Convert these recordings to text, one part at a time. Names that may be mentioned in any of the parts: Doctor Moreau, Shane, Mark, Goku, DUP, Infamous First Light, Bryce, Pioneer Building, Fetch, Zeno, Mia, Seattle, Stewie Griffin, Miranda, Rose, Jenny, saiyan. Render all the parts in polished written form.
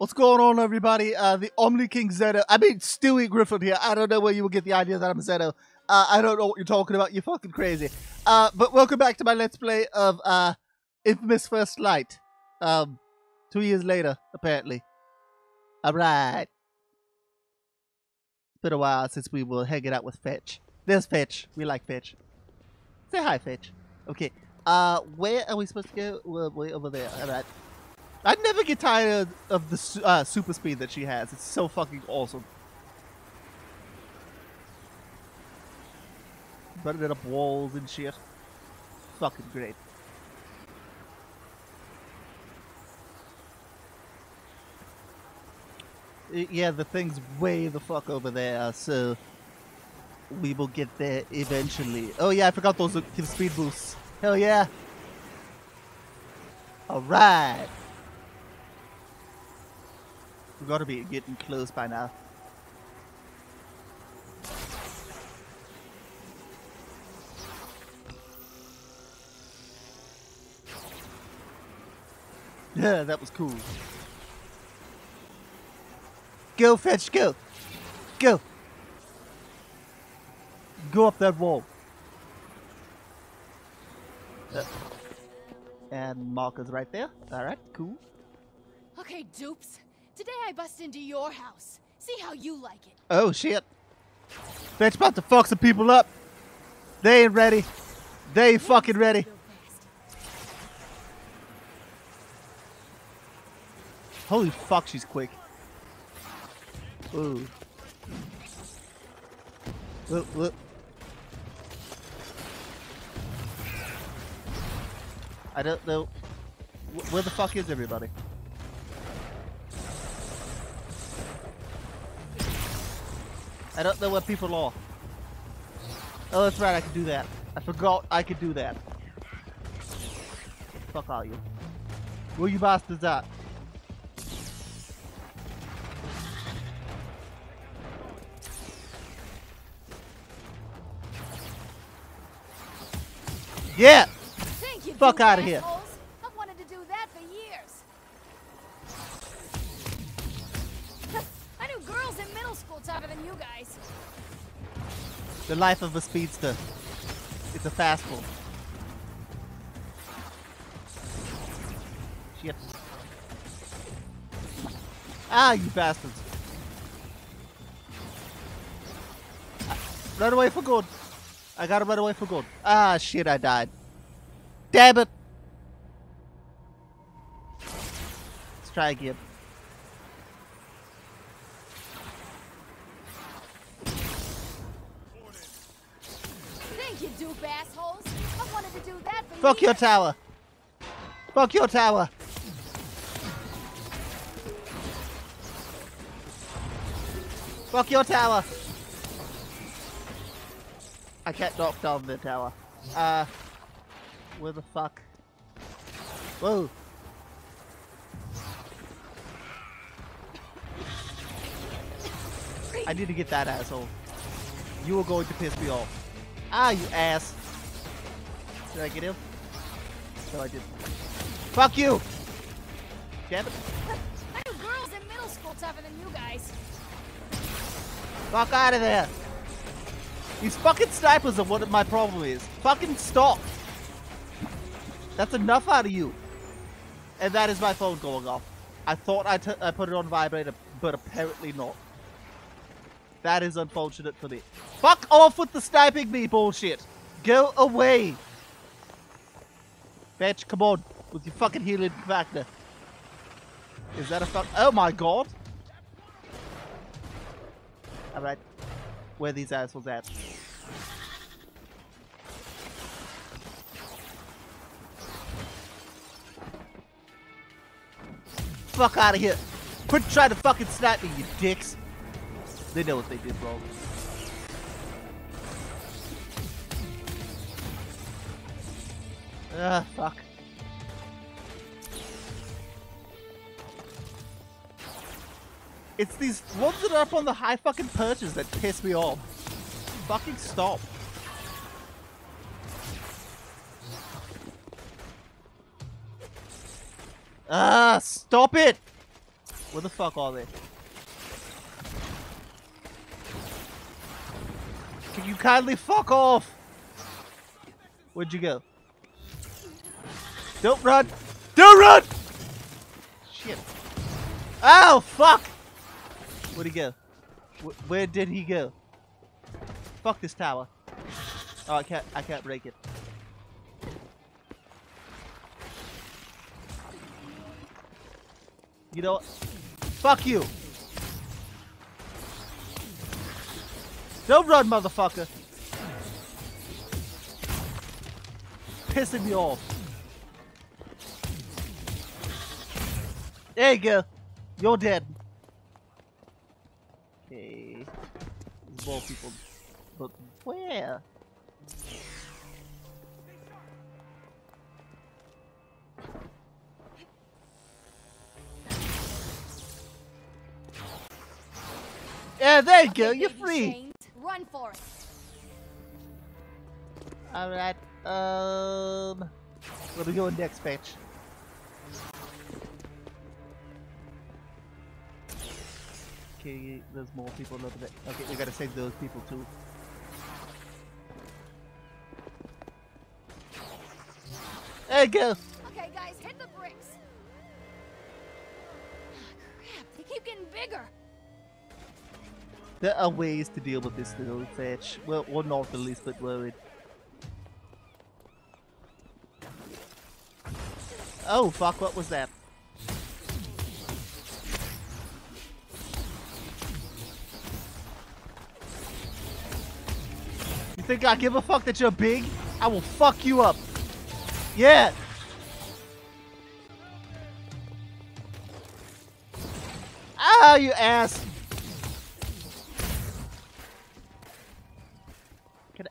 What's going on, everybody? The Omni King Zeno. I mean, Stewie Griffin here. I don't know where you will get the idea that I'm Zeno. I don't know what you're talking about. You're fucking crazy. But welcome back to my Let's Play of Infamous First Light. 2 years later, apparently. Alright. It's been a while since we were hanging out with Fetch. There's Fetch. We like Fetch. Say hi, Fetch. Okay. Where are we supposed to go? We're way over there. Alright. I never get tired of the super speed that she has. It's so fucking awesome. Burning up walls and shit. Fucking great. Yeah, the thing's way the fuck over there, so we will get there eventually. Oh yeah, I forgot those give speed boosts. Hell yeah. Alright. We've got to be getting close by now. Yeah, that was cool. Go, Fetch, go! Go! Go up that wall. And Mark is right there. Alright, cool. Okay, dupes. Today I bust into your house. See how you like it. Oh shit. Fetch about to fuck some people up. They ain't ready. They ain't fucking ready. Holy fuck, she's quick. Ooh. Look. I don't know. Where the fuck is everybody? I don't know where people are. Oh, that's right, I could do that. I forgot I could do that. Fuck all you. Where you bastards at? Yeah! Thank you, fuck out of here. I've wanted to do that for years. I knew girls in middle school tougher than you guys. The life of a speedster. It's a fastball. Shit. Ah, you bastards. Run away for good. I gotta run away for good. Ah, shit, I died. Damn it! Let's try again. Thank you, dupe assholes. I wanted to do that for fuck your tower. Fuck your tower. Fuck your tower. I can't knock down the tower. Where the fuck? Whoa. I need to get that asshole. You were going to piss me off. Ah, you ass. Did I get him? No, I didn't. Fuck you! Damn it. I knew girls in middle school tougher than you guys. Fuck out of there! These fucking snipers are what my problem is. Fucking stop. That's enough out of you. And that is my phone going off. I thought I put it on vibrator, but apparently not. That is unfortunate for me. Fuck off with the sniping me bullshit. Go away. Bitch, come on. With your fucking healing factor. Is that a fuck? Oh my god. Alright. Where these assholes at? Fuck out of here! Quit trying to fucking snipe me, you dicks! They know what they did wrong. Ah, fuck. It's these ones that are up on the high fucking perches that piss me off. Fucking stop. Ah, stop it! What the fuck all this? Can you kindly fuck off? Where'd you go? Don't run! Don't run! Shit. Oh, fuck! Where'd he go? Where did he go? Fuck this tower. Oh, I can't break it. You know what? Fuck you! Don't run, motherfucker! Pissing me off. There you go. You're dead. Okay. These ball people. But where? Yeah, there you go. You're free. Run for it. All right. Where we going next, Fetch? Okay, there's more people over there. Okay, we gotta save those people too. There you go. Okay, guys, hit the bricks. Crap, they keep getting bigger. There are ways to deal with this little Fetch. Well, we're not the least bit worried. Oh fuck, what was that? You think I give a fuck that you're big? I will fuck you up. Yeah! Ah, you ass!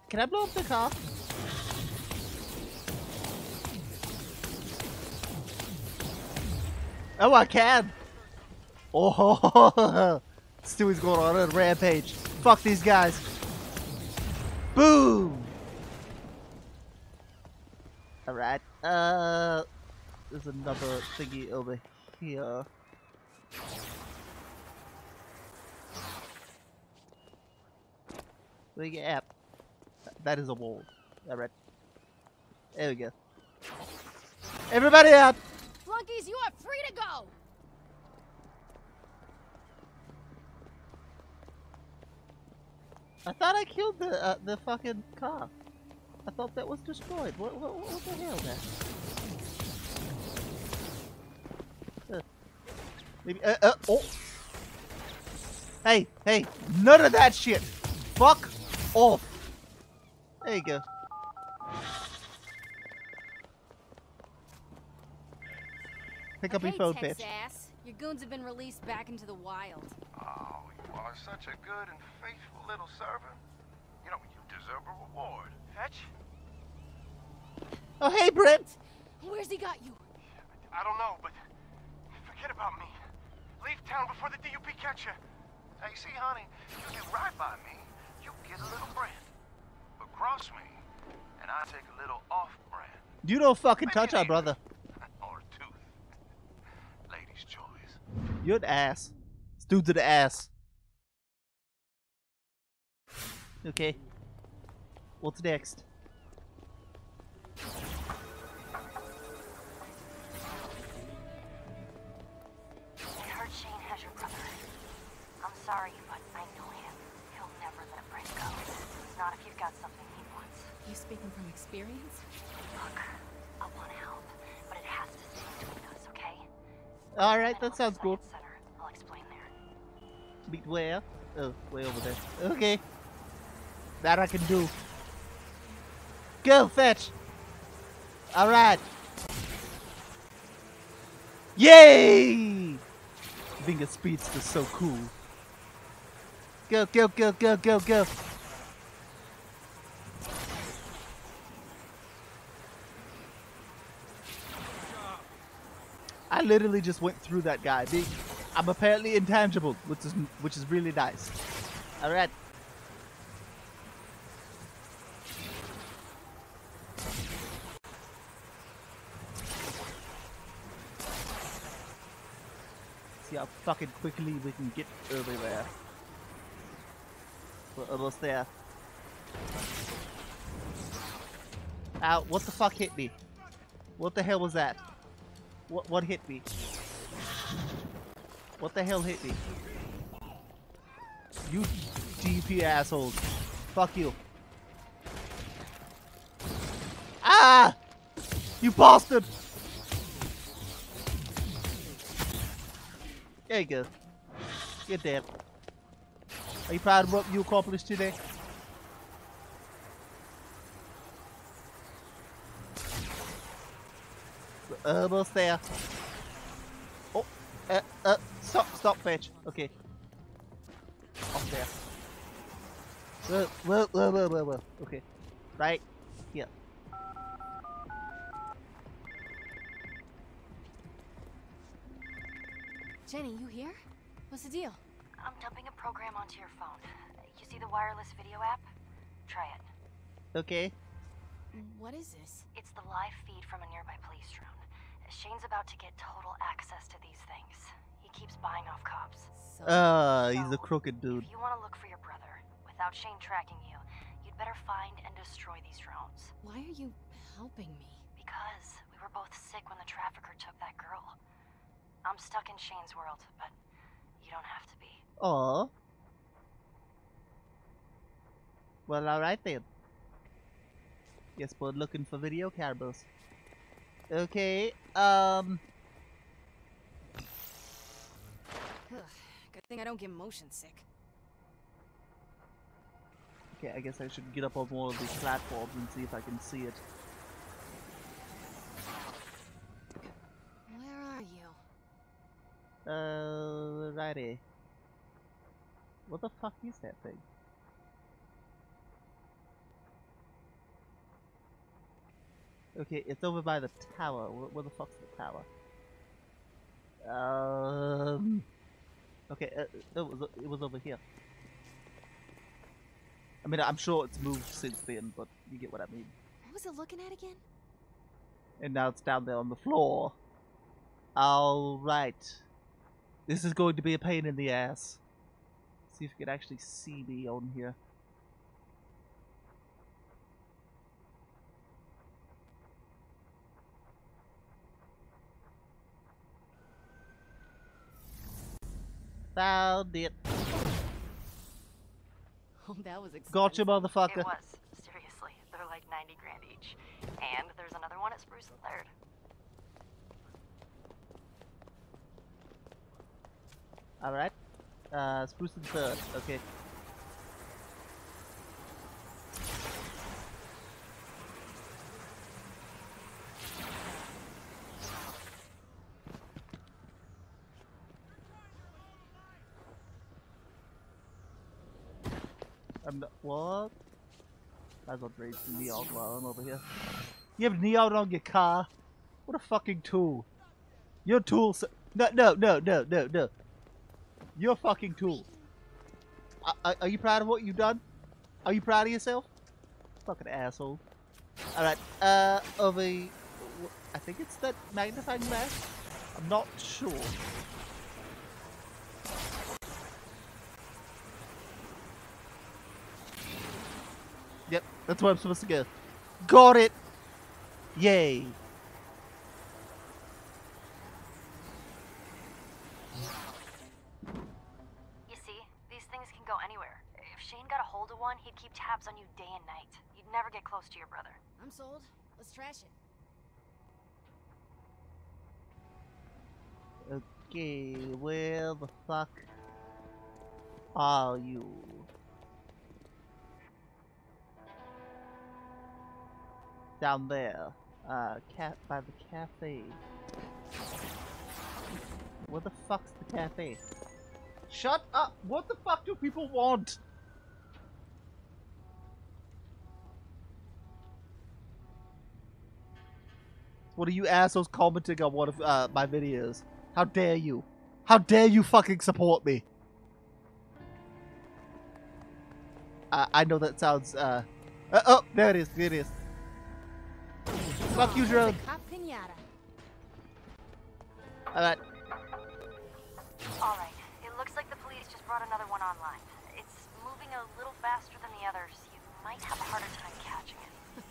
Can I blow up the car? Oh, I can! Oh, Stewie's going on a rampage. Fuck these guys. Boom! Alright, there's another thingy over here. Look at that. That is a wall. Alright. There we go. Everybody out! Flunkies, you are free to go! I thought I killed the fucking car. I thought that was destroyed. What the hell, man? Maybe, oh! Hey, hey! None of that shit! Fuck off! There you go. Pick up your phone, bitch. Your goons have been released back into the wild. Oh, you are such a good and faithful little servant. You know, you deserve a reward. Fetch? Oh, hey, Brent. Where's he got you? I don't know, but forget about me. Leave town before the DUP catch you. Hey, see, honey, you get right by me, you get a little Brent. But cross me, and I take a little off Brent. You don't fucking touch our brother. You're an ass. This dude's an ass. Okay. What's next? I heard Shane has your brother. I'm sorry, but I know him. He'll never let Brent go. Not if you've got something he wants. You speaking from experience? Look, I want to help, but it has to stay between us, okay? Alright, that sounds good. I'll explain there. Meet where? Oh, way over there. Okay. That I can do. Go, Fetch! Alright. Yay! Being a speedster is so cool. Go, go, go, go, go, go! I literally just went through that guy. I'm apparently intangible, which is really nice. Alright. see how fucking quickly we can get everywhere. We're almost there. Ow, what the fuck hit me? What the hell was that? What hit me? What the hell hit me? You DP assholes. Fuck you. Ah! You bastard! There you go. Get there. Are you proud of what you accomplished today? We're almost there. Oh, stop, Fetch. Okay. Off there. Whoa. Okay. Right here. Jenny, you here? What's the deal? I'm dumping a program onto your phone. You see the wireless video app? Try it. Okay. What is this? It's the live feed from a nearby police drone. Shane's about to get total access to these things. He keeps buying off cops. So he's a crooked dude. If you want to look for your brother, without Shane tracking you, you'd better find and destroy these drones. Why are you helping me? Because we were both sick when the trafficker took that girl. I'm stuck in Shane's world, but you don't have to be. Oh. Well, alright then. Guess we're looking for video cameras. Okay, good thing I don't get motion sick. Okay, I guess I should get up on one of these platforms and see if I can see it. Righty. What the fuck is that thing? Okay, it's over by the tower. Where the fuck's the tower? Okay, it was over here. I mean, I'm sure it's moved since then, but you get what I mean. What was it looking at again? And now it's down there on the floor. Alright. This is going to be a pain in the ass. See if you can actually see me on here. Found it. Oh, that was expensive. Gotcha, motherfucker. It was. Seriously, they're like 90 grand each. And there's another one at Spruce and 3rd. Alright, Spruce and 3rd, okay. I'm not, what? Might as well raise the neon while I'm over here. You have neon on your car? What a fucking tool. Your tool, no. You're a fucking tool. Are you proud of what you've done? Are you proud of yourself? Fucking asshole. Alright, over... I think it's that magnifying glass? I'm not sure. Yep, that's where I'm supposed to go. Got it! Yay! He'd keep tabs on you day and night. You'd never get close to your brother. I'm sold. Let's trash it. Okay, where the fuck are you? Down there. By the cafe. Where the fuck's the cafe? Shut up! What the fuck do people want? What are you assholes commenting on one of my videos? How dare you? How dare you fucking support me? I know that sounds oh, there it is, there it is. Fuck you, drone. Alright. brought another one online. It's moving a little faster than the others. You might have a harder time catching it.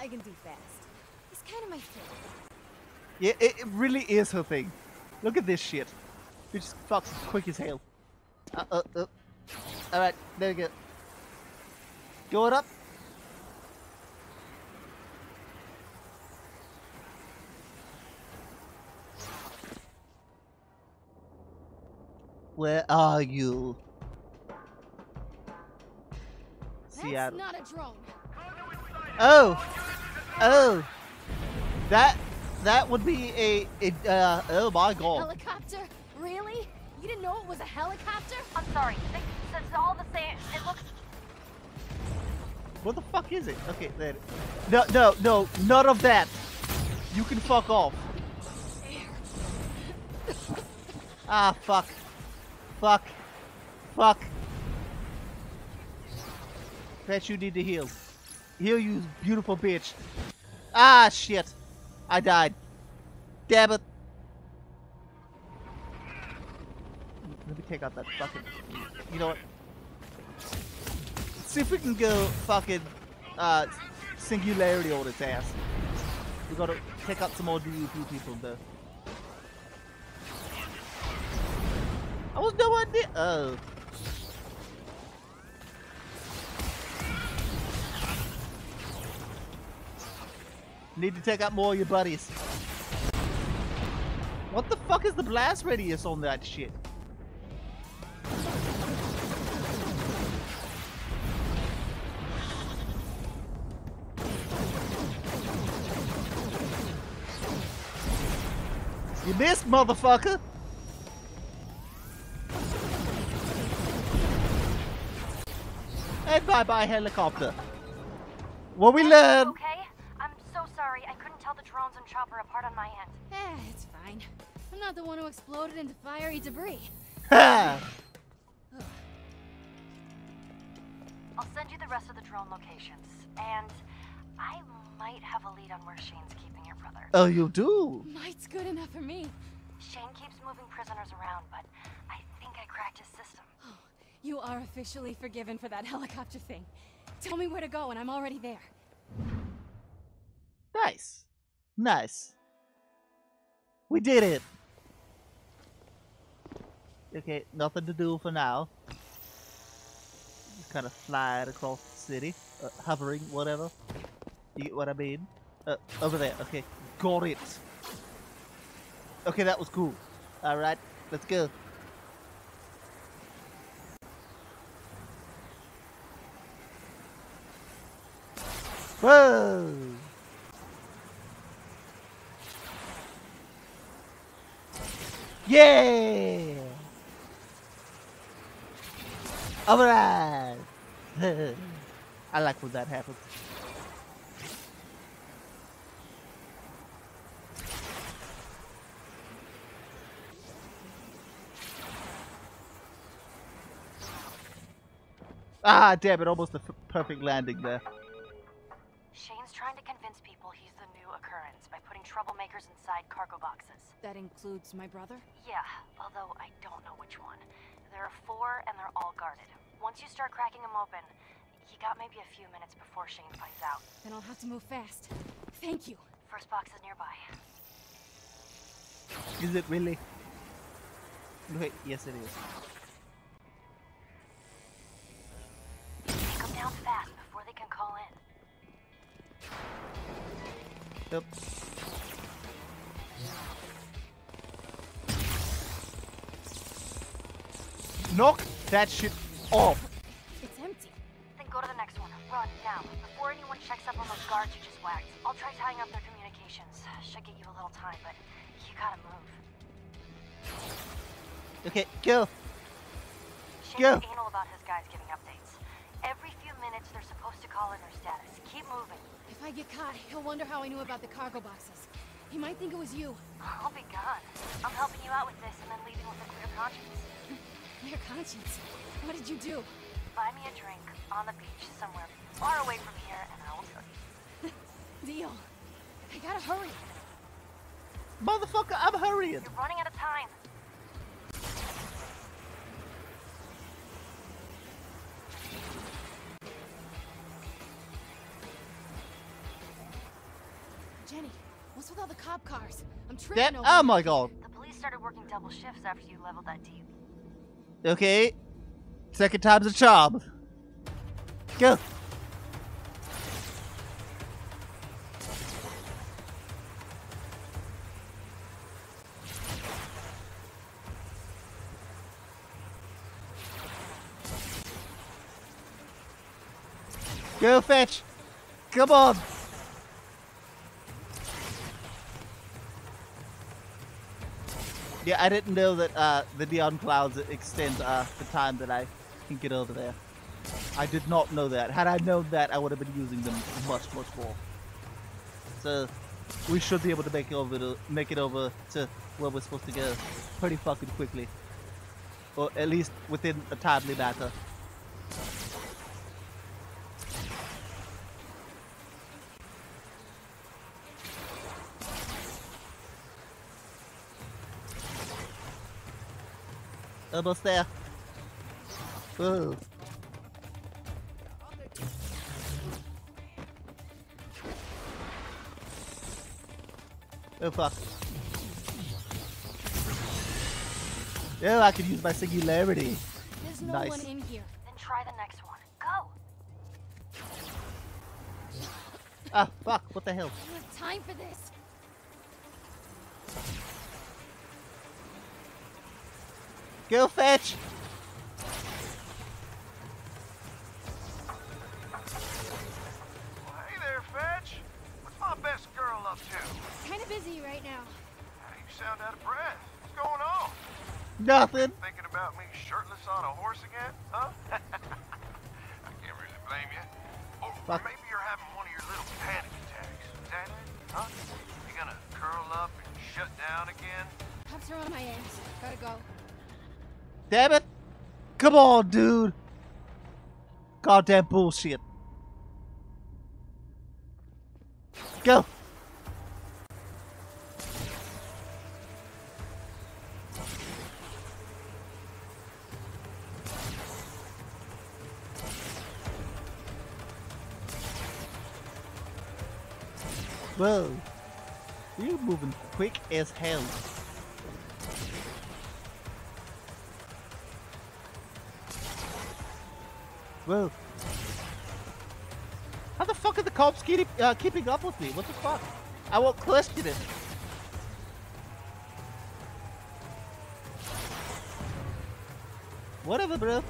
I can do fast. It's kind of my thing. Yeah, it really is her thing. Look at this shit. It just fucks quick as hell. Alright, there we go. Going up. Where are you? That's Seattle. Not a drone. Oh, that would be a oh my god. Helicopter? Really? You didn't know it was a helicopter? I'm sorry. It's all the same. It looks. What the fuck is it? Okay, there. No, none of that. You can fuck off. Ah, fuck. Fuck. Bet you need to heal. Heal, you beautiful bitch. Ah, shit. I died. Damn it. Let me take out that fucking... You know what? See if we can go fucking singularity on its ass. We gotta take out some more DUP people, though. I was no idea. Oh. Need to take out more of your buddies. What the fuck is the blast radius on that shit? You missed, motherfucker! And bye-bye helicopter. What we learn? Okay, I'm so sorry. I couldn't tell the drones and chopper apart on my end. Eh, it's fine. I'm not the one who exploded into fiery debris. Ha! I'll send you the rest of the drone locations, and I might have a lead on where Shane's keeping your brother. Oh, you do? Might's good enough for me. Shane keeps moving prisoners around, but I think I cracked his system. You are officially forgiven for that helicopter thing. Tell me where to go and I'm already there. Nice. Nice. We did it. Okay, nothing to do for now. Just kind of fly it across the city. Hovering, whatever. You get what I mean? Over there. Okay, got it. Okay, that was cool. Alright, let's go. Whoa! Yeah! Alright! I like when that happens. Ah, damn it, almost the perfect landing there. Shane's trying to convince people he's the new occurrence by putting troublemakers inside cargo boxes. That includes my brother? Yeah, although I don't know which one. There are 4 and they're all guarded. Once you start cracking them open, he got maybe a few minutes before Shane finds out. Then I'll have to move fast. Thank you. First box is nearby. Is it really? Wait, yes it is. Take them down fast before they can call in. Yep. Knock that shit off. It's empty. Then go to the next one. Run now. Before anyone checks up on those guards you just whacked. I'll try tying up their communications. Should get you a little time, but you gotta move. Okay, go. Shane's anal about his guys giving updates. Every few minutes they're supposed to call in their status. Keep moving. If I get caught, he'll wonder how I knew about the cargo boxes. He might think it was you. I'll be gone. I'm helping you out with this and then leaving with a clear conscience. Clear conscience? What did you do? Buy me a drink on the beach somewhere far away from here and I will tell you. Deal. I gotta hurry. Motherfucker, I'm hurrying. You're running out of time. What's with all the cop cars? I'm tripping over. Oh my god. The police started working double shifts after you leveled that deep. Okay. Second time's a charm. Go. Go, Fetch! Come on! Yeah, I didn't know that the neon clouds extend the time that I can get over there. I did not know that. Had I known that, I would have been using them much, much more. So, we should be able to make it over to where we're supposed to go pretty fucking quickly. Or at least within a timely matter. Almost there. Whoa. Oh fuck. Yeah, I could use my singularity. There's no one in here. Then try the next one. Go. Ah fuck, what the hell? I don't have time for this. Go, Fetch! Hey there, Fetch! What's my best girl up to? Kinda busy right now. You sound out of breath. What's going on? Nothing. Thinking about me shirtless on a horse again, huh? I can't really blame you. Or maybe you're having one of your little panic attacks. Is that it? Huh? You gonna curl up and shut down again? Cops are on my ass. Gotta go. Damn it! Come on, dude! Goddamn bullshit. Go! Whoa. You're moving quick as hell. Whoa. How the fuck are the cops keeping up with me? What the fuck? I won't question it. Whatever, bro.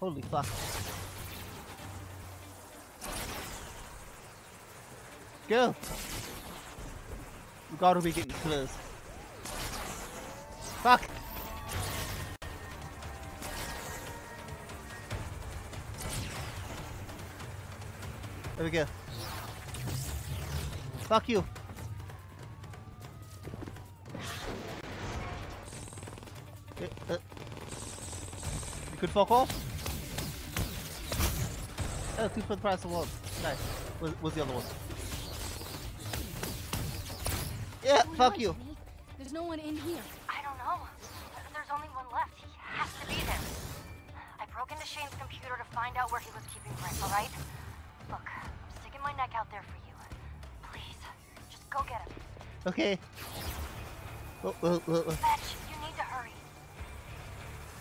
Holy fuck. Go. We gotta be getting close. Fuck! There we go. Fuck you! You could fuck off? Oh, two for the price of one. Nice. Where's the other one? Yeah, fuck you! There's no one in here. There's only one left. He has to be there. I broke into Shane's computer to find out where he was keeping Bryce, all right? Look, I'm sticking my neck out there for you. Please, just go get him. Okay. Whoa. Fetch, you need to hurry.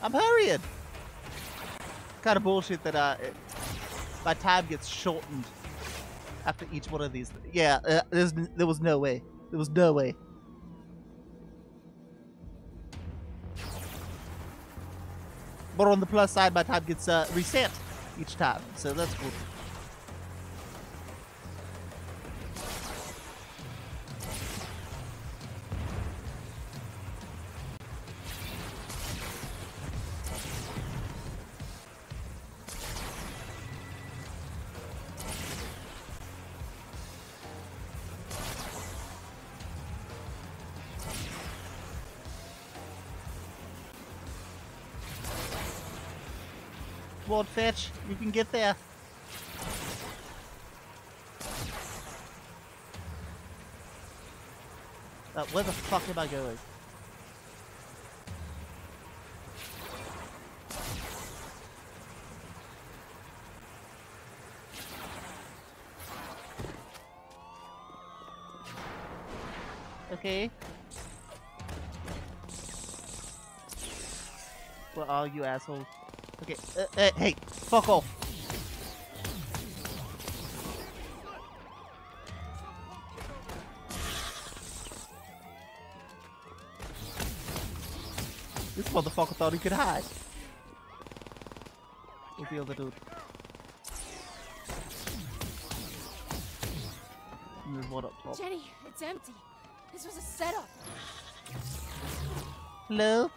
I'm hurrying. Kind of bullshit that my time gets shortened after each one of these. Yeah, there was no way. There was no way. But on the plus side, my time gets reset each time, so that's cool. Come on, Fetch, you can get there. Where the fuck am I going? Okay. Well, all you assholes. Okay. Hey, fuck off. This motherfucker thought he could hide. Where's the other dude? What up top? Jenny, it's empty. This was a setup. Hello?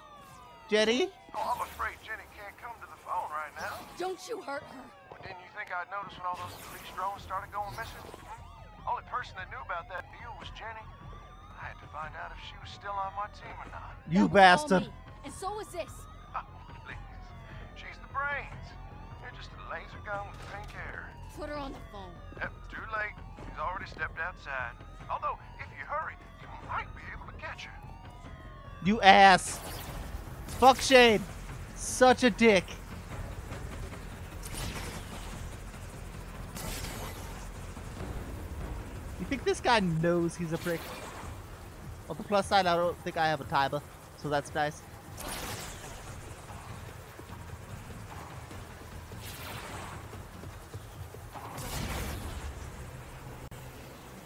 Jenny? Oh, I'm afraid Jenny can't come to the phone right now. Don't you hurt her. Well, didn't you think I'd notice when all those police drones started going missing? Only person that knew about that deal was Jenny. I had to find out if she was still on my team or not. You bastard. And so was this. Oh, please. She's the brains. You're just a laser gun with pink hair. Put her on the phone. Yep, too late. She's already stepped outside. Although, if you hurry, you might be able to catch her. You ass. Fuck Shane. Such a dick. You think this guy knows he's a prick? On the plus side, I don't think I have a timer, so that's nice.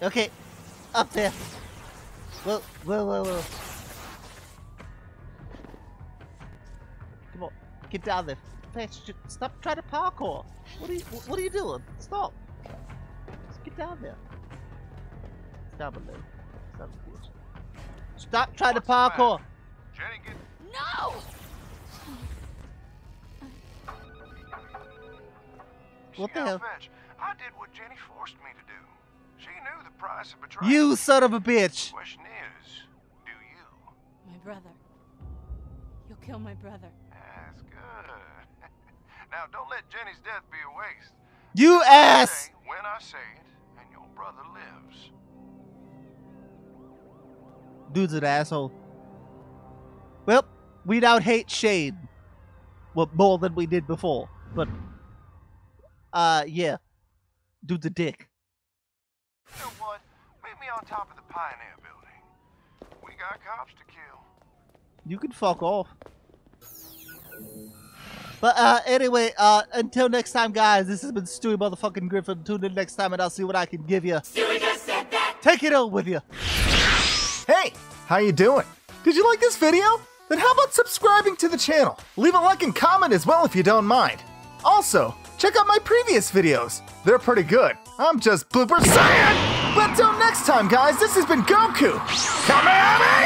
Okay, up there. Whoa, whoa, whoa, whoa. Come on, get down there. Fetch, stop trying to parkour. What are you doing? Stop. Just get down there. Down below. Down below. Stop trying to parkour. Jenny, get... No! What the hell? Fetch, I did what Jenny forced me to do. She knew the price of betrayal. You son of a bitch! The question is, do you? My brother. You'll kill my brother. That's good. Now don't let Jenny's death be a waste. You ass! When I say it, and your brother lives. Dude's an asshole. Well, we now hate Shane. Well, more than we did before. But, yeah. Dude's a dick. You know what? Meet me on top of the Pioneer Building. We got cops to kill. You can fuck off. But anyway, until next time, guys. This has been Stewie motherfucking Griffin. Tune in next time, and I'll see what I can give you. Stewie just said that. Take it on with you. Hey, how you doing? Did you like this video? Then how about subscribing to the channel? Leave a like and comment as well if you don't mind. Also, check out my previous videos. They're pretty good. I'm just blooper saiyan! But till next time, guys, this has been Goku! Come at me!